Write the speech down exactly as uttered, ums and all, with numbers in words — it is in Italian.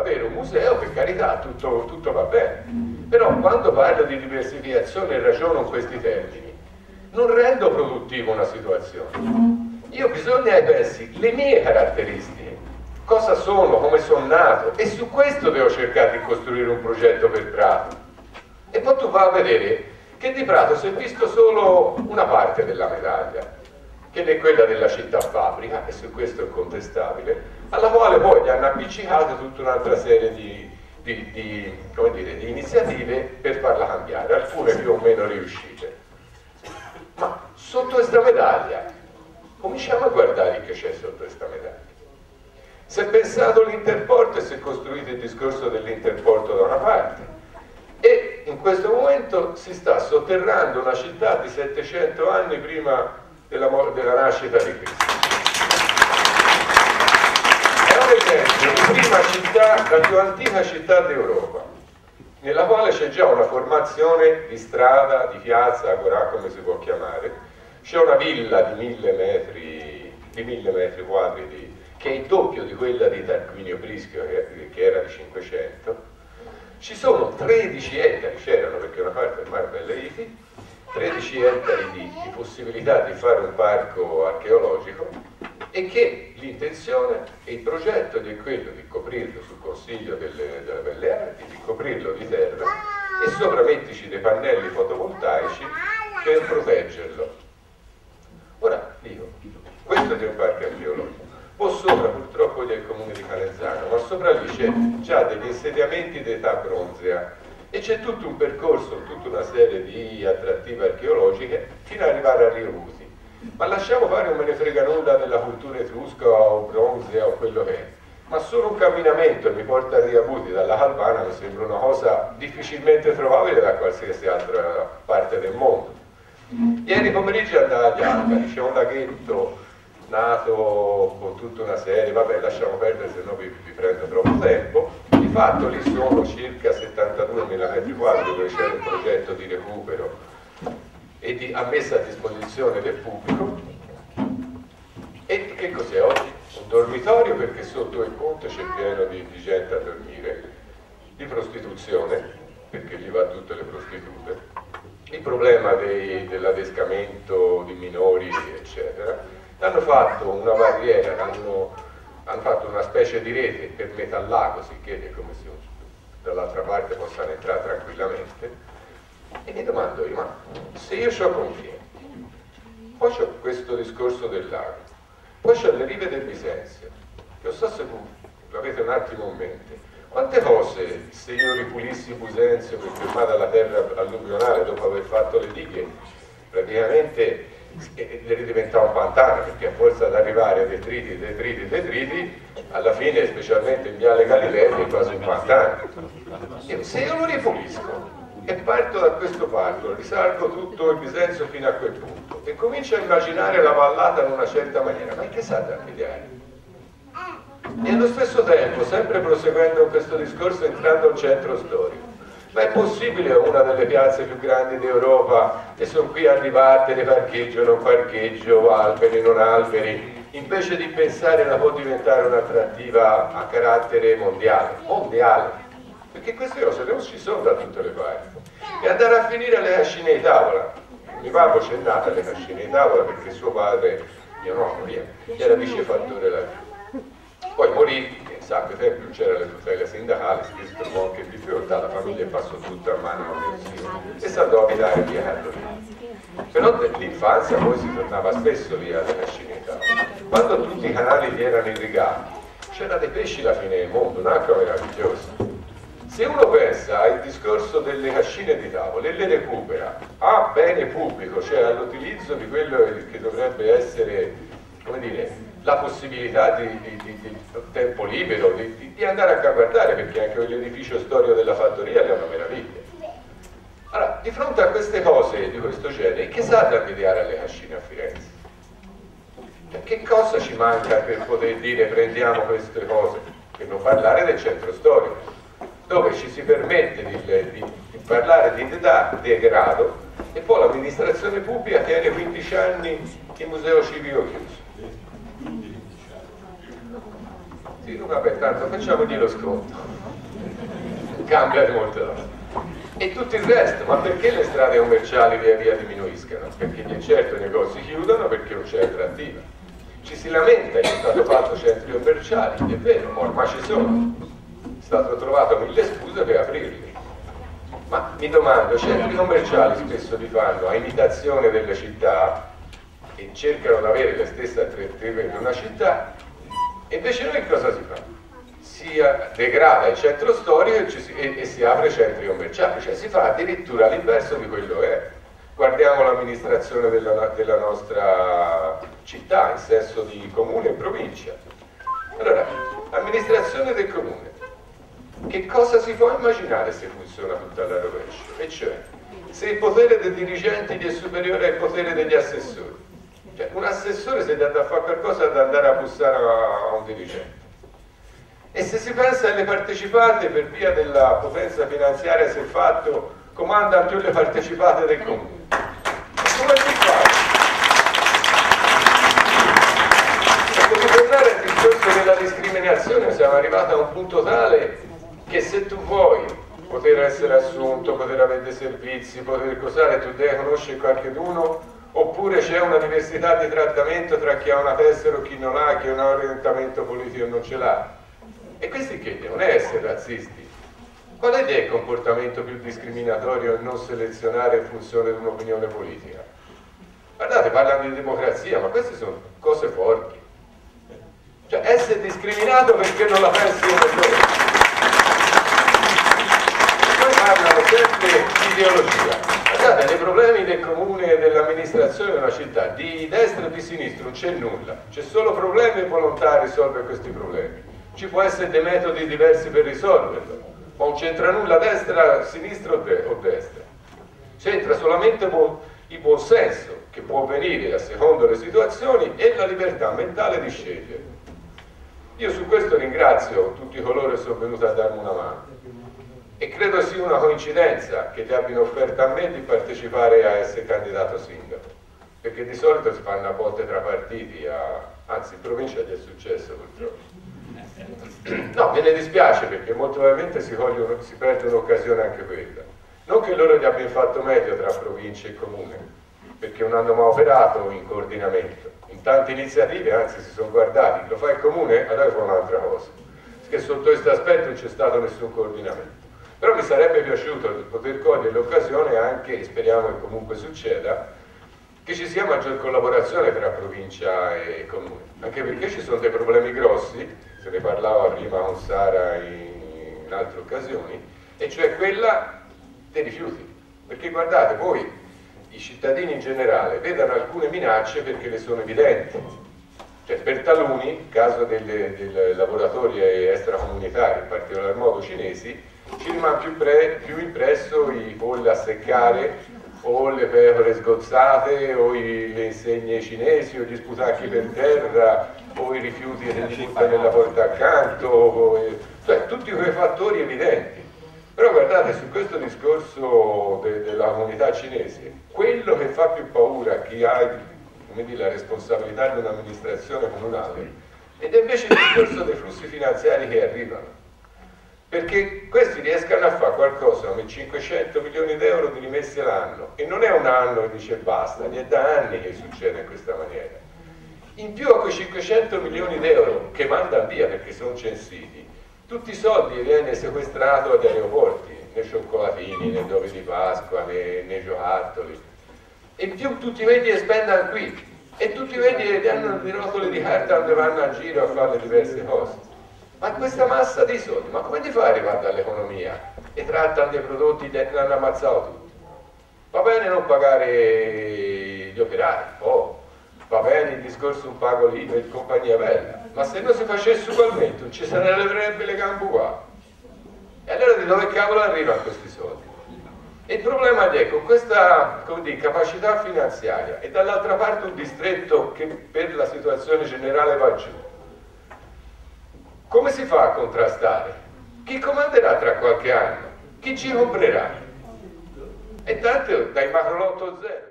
avere un museo, per carità, tutto, tutto va bene. Però quando parlo di diversificazione ragiono in questi termini. Non rendo produttiva una situazione. Io bisogna che pensi le mie caratteristiche, cosa sono, come sono nato, e su questo devo cercare di costruire un progetto per Prato. E poi tu vai a vedere che di Prato si è visto solo una parte della medaglia, che è quella della città fabbrica, e su questo è contestabile, alla quale poi gli hanno appiccicato tutta un'altra serie di, di, di, come dire, di iniziative per farla cambiare, alcune più o meno riuscite. Ma sotto questa medaglia, cominciamo a guardare che c'è sotto questa medaglia. Si è pensato all'interporto e si è costruito il discorso dell'interporto da una parte, e in questo momento si sta sotterrando una città di settecento anni prima della, della nascita di Cristo. È un esempio di prima città, la più antica città d'Europa, nella quale c'è già una formazione di strada, di piazza, agorà, come si può chiamare. C'è una villa di mille metri, di mille metri quadri, di, che è il doppio di quella di Tarquinio Brischio, che, che era di cinquecento. Ci sono tredici ettari, c'erano, perché una parte è Marbella e Iti, tredici ettari di, di possibilità di fare un parco archeologico, e che l'intenzione e il progetto è quello di coprirlo sul Consiglio delle, delle Belle Arti, di coprirlo di terra e sopra mettici dei pannelli fotovoltaici per proteggerlo. Ora, dico, questo è un parco archeologico, o sopra purtroppo del comune di Calenzano, ma sopra lì c'è già degli insediamenti d'età bronzea, e c'è tutto un percorso, tutta una serie di attrattive archeologiche fino ad arrivare a Riusi. Ma lasciamo fare, non me ne frega nulla della cultura etrusca o bronzea o quello che è, ma solo un camminamento mi porta a Riabuti dalla Calvana mi sembra una cosa difficilmente trovabile da qualsiasi altra parte del mondo. Ieri pomeriggio andava a Bianca, c'è un laghetto nato con tutta una serie, vabbè lasciamo perdere se no vi, vi prendo troppo tempo. Di fatto lì sono circa settantaduemila metri quadri dove c'è un progetto di recupero e di ammessa a disposizione del pubblico. E che cos'è oggi? Un dormitorio, perché sotto il ponte c'è pieno di, di gente a dormire, di prostituzione, perché lì va tutte le prostitute, il problema dell'adescamento di minori eccetera. Hanno fatto una barriera, hanno, hanno fatto una specie di rete per metà lago, sicché è come se dall'altra parte possano entrare tranquillamente. E mi domando io, ma se io ho confini, poi c'ho questo discorso del lago, poi c'ho le rive del Bisenzio, che non so se l'avete un attimo in mente, quante cose se io ripulissi Bisenzio per fermare la terra alluvionale dopo aver fatto le dighe, praticamente diventava un pantano, perché a forza ad arrivare a detriti, detriti, detriti, alla fine, specialmente in Viale Galilei, è quasi un pantano. E se io lo ripulisco e parto da questo parco, risalgo tutto il Bisenzio fino a quel punto e comincio a immaginare la vallata in una certa maniera, ma che sa darmi idea? E allo stesso tempo, sempre proseguendo questo discorso, entrando al centro storico, ma è possibile una delle piazze più grandi d'Europa, e sono qui arrivate le parcheggio, non parcheggio, alberi, non alberi, invece di pensare la può diventare un'attrattiva a carattere mondiale, mondiale, perché queste cose non ci sono da tutte le parti. E andare a finire alle Cascine di Tavola, mio papà c'è nata alle Cascine di Tavola perché suo padre, mio nonno, via, era vicefattore laggiù, poi morì. Sapete, per esempio, c'era le tutele sindacali, si trovò anche in difficoltà, la famiglia passò tutta a mano a pensione e si andò a abitare via Carolina. Però dell'infanzia poi si tornava spesso via alla Cascinità. Quando tutti i canali erano irrigati, c'era dei pesci alla fine del mondo, un'acqua meravigliosa. Se uno pensa al discorso delle cascine di tavole e le recupera a bene pubblico, cioè all'utilizzo di quello che dovrebbe essere, come dire, la possibilità di, di, di, di tempo libero, di, di, di andare a guardare, perché anche l'edificio storico della fattoria è una meraviglia. Allora, di fronte a queste cose di questo genere, che sa da ideare alle cascine a Firenze? Che cosa ci manca per poter dire prendiamo queste cose? Per non parlare del centro storico, dove ci si permette di, di, di parlare di età, di degrado, e poi l'amministrazione pubblica tiene quindici anni il museo civico chiuso. vabbè, tanto facciamogli lo sconto, cambia molto roba. E tutto il resto, ma perché le strade commerciali via via diminuiscano? Perché di certo i negozi chiudono, perché non c'è attrattiva. Ci si lamenta che è stato fatto centri commerciali, è vero, ormai ci sono, è stato trovato mille scuse per aprirli. Ma mi domando, centri commerciali spesso li fanno a imitazione delle città e cercano di avere le stesse attrattive in una città, e invece noi cosa si fa? Si degrada il centro storico e, si, e, e si apre centri commerciali, cioè si fa addirittura all'inverso di quello che è. Guardiamo l'amministrazione della, della nostra città in senso di comune e provincia. Allora, amministrazione del comune, che cosa si può immaginare se funziona tutta alla rovescia? E cioè, se il potere dei dirigenti è superiore al potere degli assessori, cioè, un assessore se deve andare a fare qualcosa deve andare a bussare a un dirigente. E se si pensa alle partecipate per via della potenza finanziaria, se il fatto comanda più le partecipate del comune, come si fa? E per tornare al discorso della discriminazione, siamo arrivati a un punto tale che se tu vuoi poter essere assunto, poter avere dei servizi, poter cosare, tu devi conoscere qualcuno, oppure c'è una diversità di trattamento tra chi ha una tessera o chi non ha, chi ha un orientamento politico e non ce l'ha. E questi che devono essere razzisti? Qual è il comportamento più discriminatorio e non selezionare in funzione di un'opinione politica? Guardate, parlano di democrazia, ma queste sono cose forti. Cioè, essere discriminato perché non la pensi come noi. Poi parlano sempre di ideologia. Guardate, nei problemi del comune e dell'amministrazione di una città, di destra e di sinistra, non c'è nulla. C'è solo problemi e volontà a risolvere questi problemi. Ci può essere dei metodi diversi per risolverlo, ma non c'entra nulla destra, sinistra o, de o destra. C'entra solamente il buon senso che può venire a seconda delle situazioni e la libertà mentale di scegliere. Io su questo ringrazio tutti coloro che sono venuti a darmi una mano e credo sia una coincidenza che gli abbiano offerto a me di partecipare a essere candidato sindaco, perché di solito si fanno a volte tra partiti, a... anzi in provincia gli è successo purtroppo. No, me ne dispiace perché molto probabilmente si, si perde un'occasione anche quella. Non che loro gli abbiano fatto meglio tra provincia e comune, perché non hanno mai operato in coordinamento. In tante iniziative, anzi, si sono guardati, lo fa il comune, allora fa un'altra cosa. Perché sotto questo aspetto non c'è stato nessun coordinamento. Però mi sarebbe piaciuto poter cogliere l'occasione anche, e speriamo che comunque succeda, che ci sia maggior collaborazione tra provincia e comune, anche perché ci sono dei problemi grossi, se ne parlava prima con Sara in, in altre occasioni, e cioè quella dei rifiuti, perché guardate, voi, i cittadini in generale, vedono alcune minacce perché le sono evidenti, cioè per taluni, il caso dei lavoratori extracomunitari, in particolar modo cinesi, ci rimane più, pre, più impresso i polli a seccare, o le pecore sgozzate, o i, le insegne cinesi, o gli sputacchi per terra, o i rifiuti che ti buttano nella porta accanto, o, cioè tutti quei fattori evidenti. Però guardate, su questo discorso de, della comunità cinese, quello che fa più paura a chi ha, come dire, la responsabilità di un'amministrazione comunale, ed è invece il discorso dei flussi finanziari che arrivano. Perché questi riescano a fare qualcosa come cinquecento milioni di euro di rimesse l'anno, e non è un anno che dice basta, è da anni che succede in questa maniera. In più a quei cinquecento milioni di euro che mandano via perché sono censiti, tutti i soldi viene sequestrato agli aeroporti, nei cioccolatini, nei dove di Pasqua, nei, nei giocattoli, e in più tutti quelli che spendono qui, e tutti quelli che hanno le rotole di carta dove vanno a giro a fare le diverse cose. Ma questa massa dei soldi, ma come ti fa arrivare dall'economia? E trattano dei prodotti che hanno ammazzato tutti. Va bene non pagare gli operai, oh, va bene il discorso un pago lì per compagnia bella, ma se non si facesse ugualmente non ci sarebbe le gambe qua. E allora di dove cavolo arrivano questi soldi? E il problema è con questa, come dire, capacità finanziaria e dall'altra parte un distretto che per la situazione generale va giù. Come si fa a contrastare? Chi comanderà tra qualche anno? Chi ci comprerà? E tanto dai macrolotto zero.